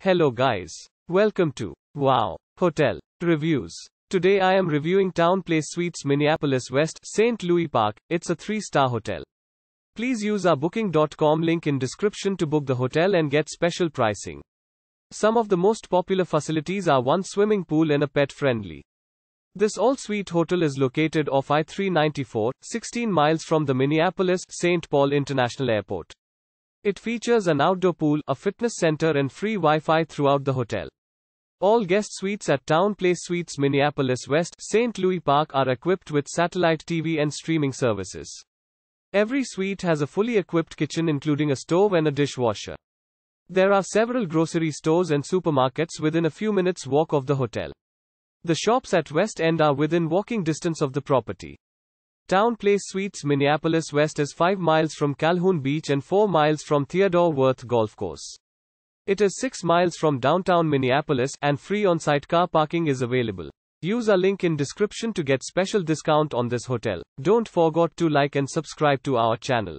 Hello guys. Welcome to Wow Hotel Reviews. Today I am reviewing TownePlace Suites Minneapolis West, Saint Louis Park. It's a 3-star hotel. Please use our booking.com link in description to book the hotel and get special pricing. Some of the most popular facilities are one swimming pool and a pet-friendly. This all-suite hotel is located off I-394, 16 miles from the Minneapolis/St. Paul International Airport. It features an outdoor pool, a fitness center and free Wi-Fi throughout the hotel. All guest suites at TownePlace Suites Minneapolis West, St. Louis Park are equipped with satellite TV and streaming services. Every suite has a fully equipped kitchen including a stove and a dishwasher. There are several grocery stores and supermarkets within a few minutes walk of the hotel. The shops at West End are within walking distance of the property. TownePlace Suites Minneapolis West is 5 miles from Calhoun Beach and 4 miles from Theodore Wirth Golf Course. It is 6 miles from downtown Minneapolis, and free on-site car parking is available. Use our link in description to get special discount on this hotel. Don't forget to like and subscribe to our channel.